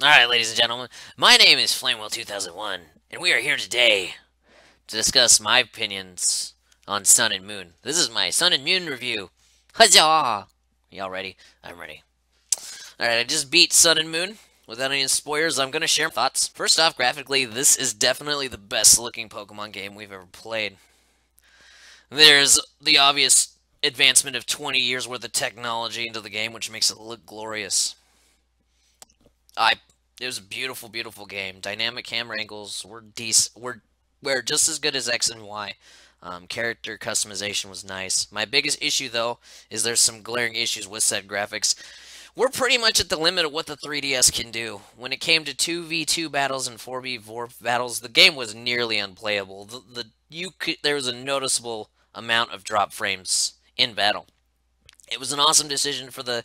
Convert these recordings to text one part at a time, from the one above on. Alright, ladies and gentlemen, my name is Flamewheel2001, and we are here today to discuss my opinions on Sun and Moon. This is my Sun and Moon review. Huzzah! Y'all ready? I'm ready. Alright, I just beat Sun and Moon. Without any spoilers, I'm going to share my thoughts. First off, graphically, this is definitely the best looking Pokemon game we've ever played. There's the obvious advancement of 20 years worth of technology into the game, which makes it look glorious. It was a beautiful, beautiful game. Dynamic camera angles were decent. Were just as good as X and Y. Character customization was nice. My biggest issue, though, is there's some glaring issues with said graphics. We're pretty much at the limit of what the 3DS can do. When it came to 2v2 battles and 4v4 battles, the game was nearly unplayable. There was a noticeable amount of drop frames in battle. It was an awesome decision for the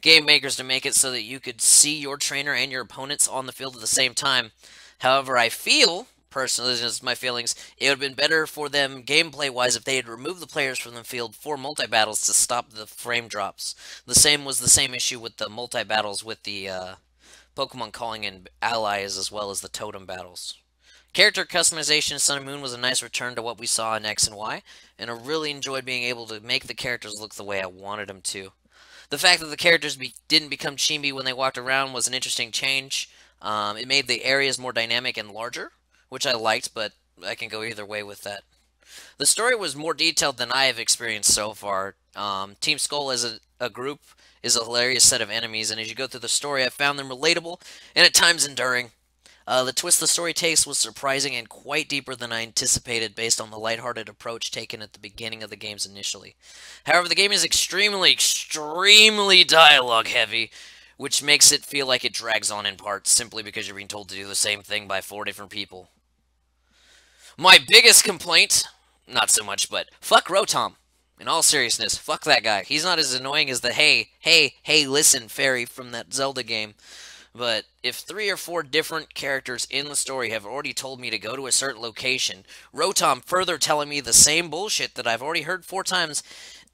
game makers to make it so that you could see your trainer and your opponents on the field at the same time. However, I feel, personally, this is my feelings, it would have been better for them gameplay-wise if they had removed the players from the field for multi-battles to stop the frame drops. The same issue with the multi-battles with the Pokemon calling in allies as well as the totem battles. Character customization in Sun and Moon was a nice return to what we saw in X and Y, and I really enjoyed being able to make the characters look the way I wanted them to. The fact that the characters didn't become chibi when they walked around was an interesting change. It made the areas more dynamic and larger, which I liked, but I can go either way with that. The story was more detailed than I have experienced so far. Team Skull as a group is a hilarious set of enemies, and as you go through the story, I found them relatable and at times enduring. The twist the story takes was surprising and quite deeper than I anticipated based on the lighthearted approach taken at the beginning of the games initially. However, the game is extremely, extremely dialogue-heavy, which makes it feel like it drags on in parts simply because you're being told to do the same thing by 4 different people. My biggest complaint, not so much, but fuck Rotom. In all seriousness, fuck that guy. He's not as annoying as the hey, listen fairy from that Zelda game. But if 3 or 4 different characters in the story have already told me to go to a certain location, Rotom further telling me the same bullshit that I've already heard 4 times,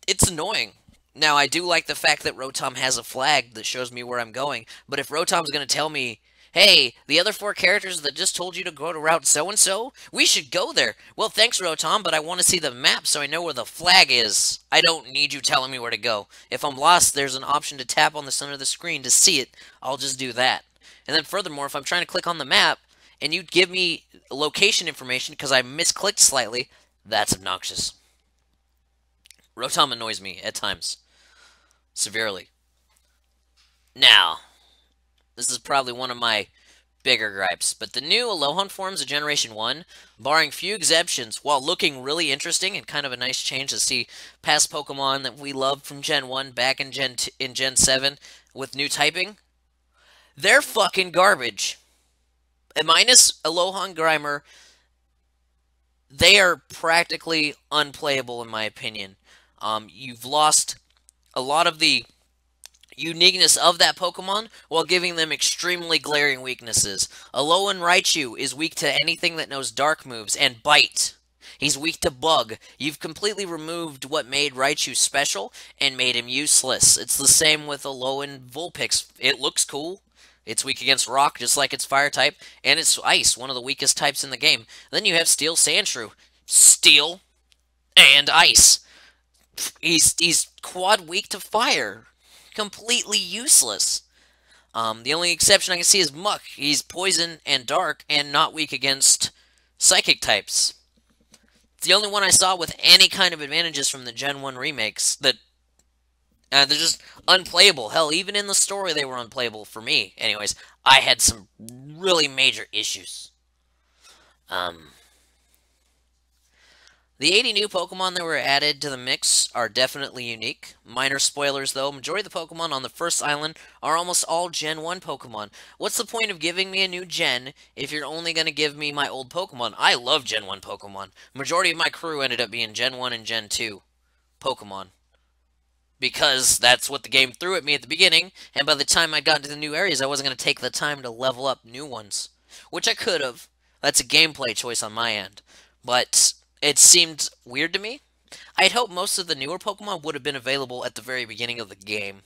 it's annoying. Now, I do like the fact that Rotom has a flag that shows me where I'm going, but if Rotom's going to tell me, hey, the other 4 characters that just told you to go to route so-and-so, we should go there. Well, thanks, Rotom, but I want to see the map so I know where the flag is. I don't need you telling me where to go. If I'm lost, there's an option to tap on the center of the screen to see it. I'll just do that. And then furthermore, if I'm trying to click on the map, and you give me location information because I misclicked slightly, that's obnoxious. Rotom annoys me at times. Severely. Now, this is probably one of my bigger gripes, but the new Alolan forms of Generation 1, barring few exceptions, while looking really interesting and kind of a nice change to see past Pokemon that we loved from Gen 1 back in Gen 7 with new typing, they're fucking garbage. And minus Alolan Grimer, they are practically unplayable in my opinion. You've lost a lot of the uniqueness of that Pokemon while giving them extremely glaring weaknesses. Alolan Raichu is weak to anything that knows dark moves and bite. He's weak to bug. You've completely removed what made Raichu special and made him useless. It's the same with Alolan Vulpix. It looks cool. It's weak against rock, just like its fire type, and it's ice, one of the weakest types in the game. Then you have Steel Sandshrew. Steel and ice. He's quad weak to fire. Completely useless. The only exception I can see is Muk. He's poison and dark and not weak against psychic types. It's the only one I saw with any kind of advantages from the Gen 1 remakes that they're just unplayable. Hell, even in the story they were unplayable for me. Anyways, I had some really major issues. The 80 new Pokemon that were added to the mix are definitely unique. Minor spoilers though, majority of the Pokemon on the first island are almost all Gen 1 Pokemon. What's the point of giving me a new gen if you're only going to give me my old Pokemon? I love Gen 1 Pokemon. Majority of my crew ended up being Gen 1 and Gen 2 Pokemon. Because that's what the game threw at me at the beginning, and by the time I got into the new areas, I wasn't going to take the time to level up new ones. Which I could have. That's a gameplay choice on my end. But it seemed weird to me. I'd hoped most of the newer Pokemon would have been available at the very beginning of the game.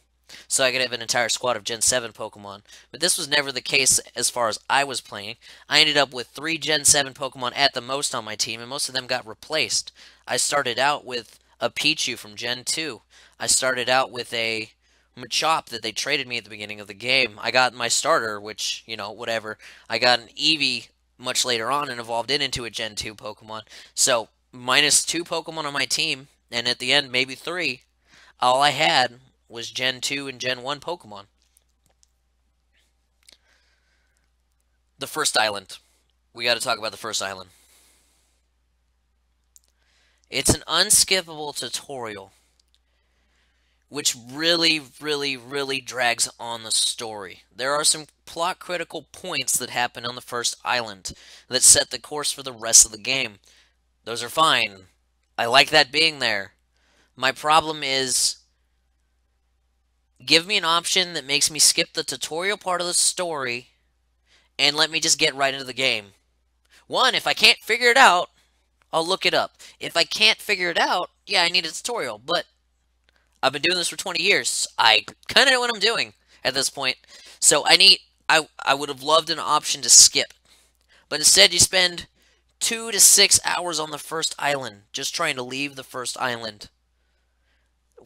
so I could have an entire squad of Gen 7 Pokemon. But this was never the case as far as I was playing. I ended up with 3 Gen 7 Pokemon at the most on my team, and most of them got replaced. I started out with a Pichu from Gen 2. I started out with a Machop that they traded me at the beginning of the game. I got my starter, which, you know, whatever. I got an Eevee much later on and evolved it into a Gen 2 Pokemon. So, minus 2 Pokemon on my team, and at the end, maybe 3, all I had was Gen 2 and Gen 1 Pokemon. The first island. We got to talk about the first island. It's an unskippable tutorial, which really, really, really drags on the story. There are some plot critical points that happen on the first island that set the course for the rest of the game. Those are fine. I like that being there. My problem is, give me an option that makes me skip the tutorial part of the story and let me just get right into the game. One, if I can't figure it out, I'll look it up. If I can't figure it out, yeah, I need a tutorial, but I've been doing this for 20 years. I kind of know what I'm doing at this point. So I would have loved an option to skip. But instead you spend 2 to 6 hours on the first island, just trying to leave the first island,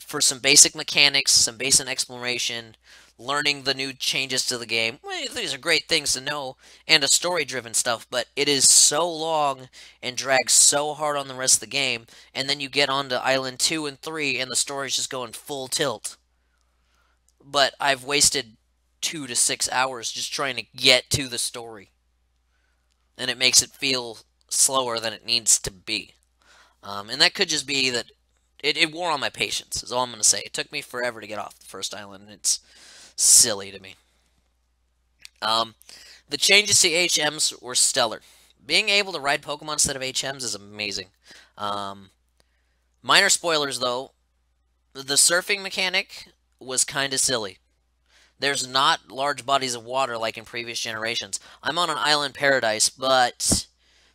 for some basic mechanics, some basic exploration, learning the new changes to the game. Well, these are great things to know, and a story-driven stuff, but it is so long and drags so hard on the rest of the game, and then you get onto Island 2 and 3, and the story's just going full tilt. But I've wasted 2 to 6 hours just trying to get to the story, and it makes it feel slower than it needs to be. And that could just be that it wore on my patience, is all I'm going to say. It took me forever to get off the first island, and it's silly to me. The changes to HMs were stellar. Being able to ride Pokemon instead of HMs is amazing. Minor spoilers, though. The surfing mechanic was kind of silly. There's not large bodies of water like in previous generations. I'm on an island paradise, but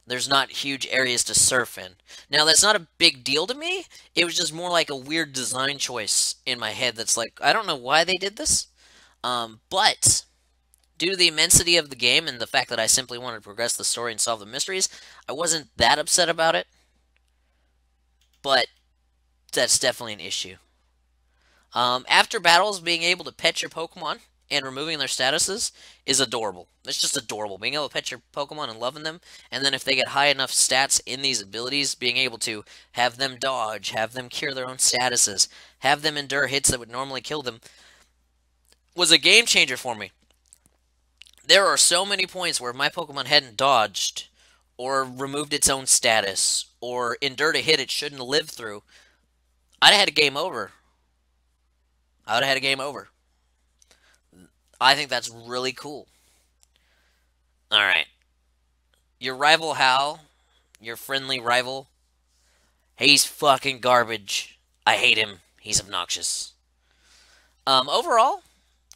there's not huge areas to surf in. Now, that's not a big deal to me. It was just more like a weird design choice in my head that's like, I don't know why they did this. But due to the immensity of the game and the fact that I simply wanted to progress the story and solve the mysteries, I wasn't that upset about it. But that's definitely an issue. After battles, being able to pet your Pokemon and removing their statuses is adorable. It's just adorable. Being able to pet your Pokemon and loving them, and then if they get high enough stats in these abilities, being able to have them dodge, have them cure their own statuses, have them endure hits that would normally kill them, was a game changer for me. There are so many points where if my Pokemon hadn't dodged, or removed its own status, or endured a hit it shouldn't have lived through, I'd have had a game over. I would have had a game over. I think that's really cool. Alright. Your rival Hal, your friendly rival, he's fucking garbage. I hate him. He's obnoxious. Overall,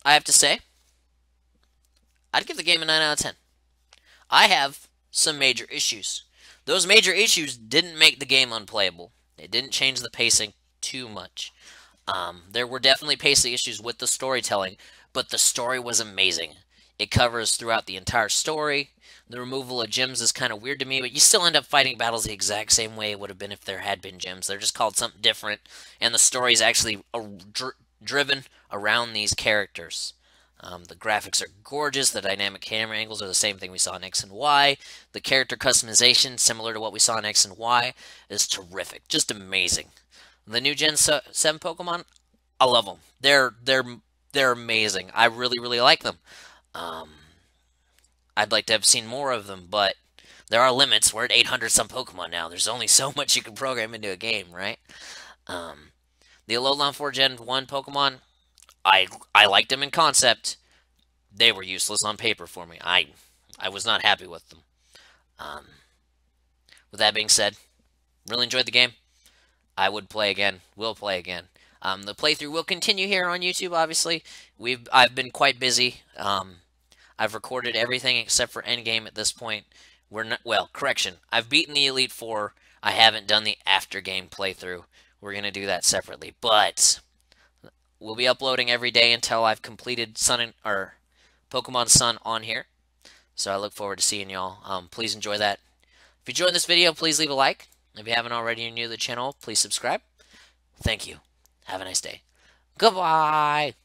I have to say, I'd give the game a 9 out of 10. I have some major issues. Those major issues didn't make the game unplayable. It didn't change the pacing too much. There were definitely pacing issues with the storytelling, but the story was amazing. It covers throughout the entire story. The removal of gyms is kind of weird to me, but you still end up fighting battles the exact same way it would have been if there had been gyms. They're just called something different, and the story is actually driven around these characters. The graphics are gorgeous. The dynamic camera angles are the same thing we saw in X and Y. The character customization, similar to what we saw in X and Y, is terrific. Just amazing. The new Gen 7 Pokemon, I love them. They're amazing. I really, really like them. I'd like to have seen more of them, but there are limits. We're at 800-some Pokemon now. There's only so much you can program into a game, right? The Alolan 4 Gen 1 Pokemon, I liked them in concept. They were useless on paper for me. I was not happy with them. With that being said, really enjoyed the game. I would play again. Will play again. The playthrough will continue here on YouTube, obviously. I've been quite busy. I've recorded everything except for endgame at this point. We're not, well, correction. I've beaten the Elite Four. I haven't done the after-game playthrough. We're going to do that separately. But We'll be uploading every day until I've completed Pokemon Sun on here. So I look forward to seeing y'all. Please enjoy that. If you enjoyed this video, please leave a like. If you haven't already and you're new to the channel, please subscribe. Thank you. Have a nice day. Goodbye.